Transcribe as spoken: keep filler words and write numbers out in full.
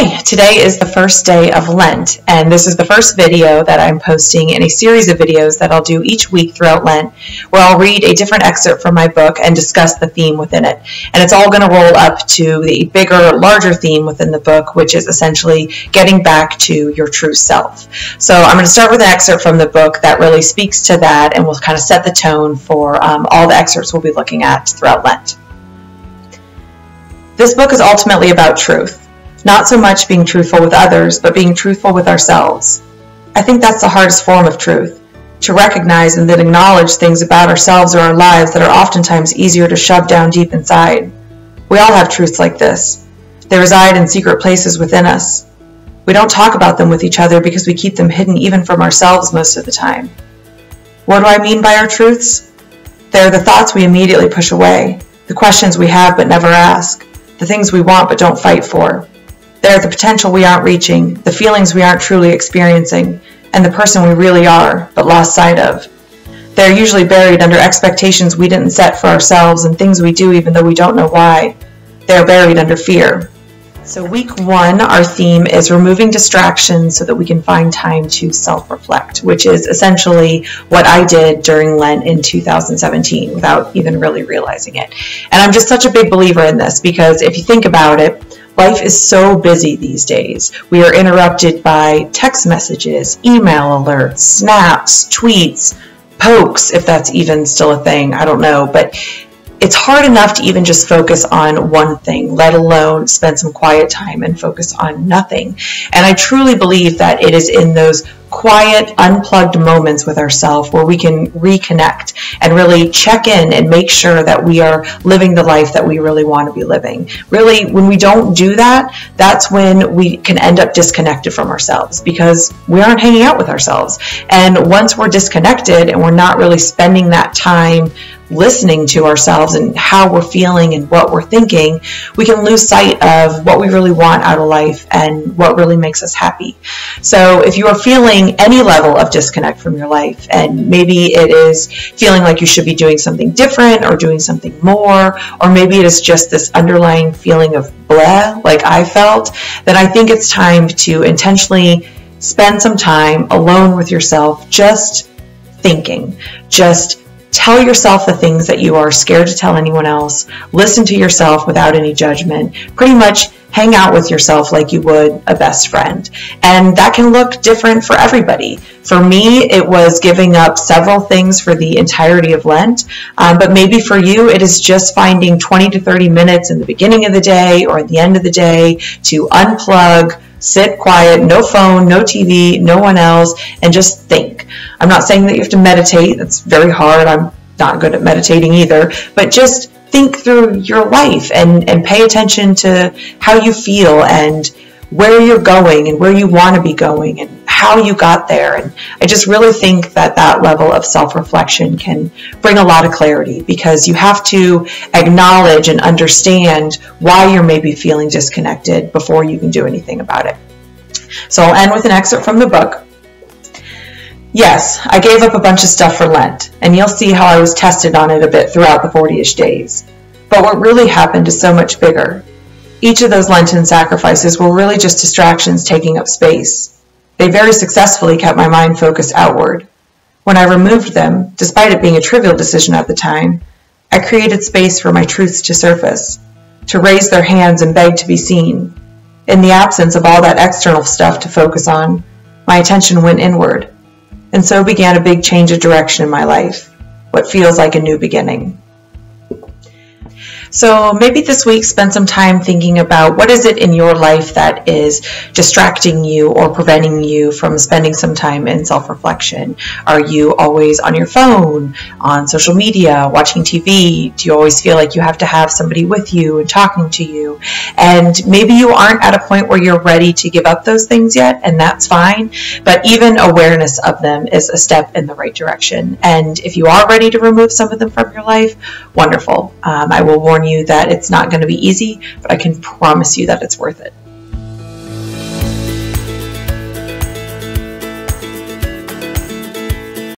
Okay, today is the first day of Lent, and this is the first video that I'm posting in a series of videos that I'll do each week throughout Lent, where I'll read a different excerpt from my book and discuss the theme within it. And it's all going to roll up to the bigger, larger theme within the book, which is essentially getting back to your true self. So I'm going to start with an excerpt from the book that really speaks to that and will kind of set the tone for um, all the excerpts we'll be looking at throughout Lent. This book is ultimately about truth. Not so much being truthful with others, but being truthful with ourselves. I think that's the hardest form of truth, to recognize and then acknowledge things about ourselves or our lives that are oftentimes easier to shove down deep inside. We all have truths like this. They reside in secret places within us. We don't talk about them with each other because we keep them hidden even from ourselves most of the time. What do I mean by our truths? They are the thoughts we immediately push away, the questions we have but never ask, the things we want but don't fight for. They are the potential we aren't reaching, the feelings we aren't truly experiencing, and the person we really are, but lost sight of. They are usually buried under expectations we didn't set for ourselves and things we do even though we don't know why. They are buried under fear. So week one, our theme is removing distractions so that we can find time to self-reflect, which is essentially what I did during Lent in two thousand seventeen without even really realizing it. And I'm just such a big believer in this because if you think about it, life is so busy these days. We are interrupted by text messages, email alerts, snaps, tweets, pokes, if that's even still a thing, I don't know. But it's hard enough to even just focus on one thing, let alone spend some quiet time and focus on nothing. And I truly believe that it is in those quiet, unplugged moments with ourselves where we can reconnect and really check in and make sure that we are living the life that we really want to be living. Really, when we don't do that, that's when we can end up disconnected from ourselves because we aren't hanging out with ourselves. And once we're disconnected and we're not really spending that time listening to ourselves and how we're feeling and what we're thinking, we can lose sight of what we really want out of life and what really makes us happy. So if you are feeling any level of disconnect from your life, and maybe it is feeling like you should be doing something different or doing something more, or maybe it is just this underlying feeling of blah, like I felt, then I think it's time to intentionally spend some time alone with yourself, just thinking, just tell yourself the things that you are scared to tell anyone else, listen to yourself without any judgment, pretty much hang out with yourself like you would a best friend. And that can look different for everybody. For me, it was giving up several things for the entirety of Lent, um, but maybe for you, it is just finding twenty to thirty minutes in the beginning of the day or at the end of the day to unplug, sit quiet, no phone, no T V, no one else, and just think. I'm not saying that you have to meditate. That's very hard. I'm not good at meditating either, but just think through your life and, and pay attention to how you feel and where you're going and where you want to be going and how you got there. And I just really think that that level of self-reflection can bring a lot of clarity because you have to acknowledge and understand why you're maybe feeling disconnected before you can do anything about it. So I'll end with an excerpt from the book. Yes, I gave up a bunch of stuff for Lent, and you'll see how I was tested on it a bit throughout the forty-ish days. But what really happened is so much bigger. Each of those Lenten sacrifices were really just distractions taking up space. They very successfully kept my mind focused outward. When I removed them, despite it being a trivial decision at the time, I created space for my truths to surface, to raise their hands and beg to be seen. In the absence of all that external stuff to focus on, my attention went inward. And so began a big change of direction in my life, what feels like a new beginning. So maybe this week spend some time thinking about what is it in your life that is distracting you or preventing you from spending some time in self-reflection. Are you always on your phone, on social media, watching T V? Do you always feel like you have to have somebody with you and talking to you? And maybe you aren't at a point where you're ready to give up those things yet, and that's fine, but even awareness of them is a step in the right direction. And if you are ready to remove some of them from your life, wonderful. Um, I will warn you that it's not going to be easy, but I can promise you that it's worth it.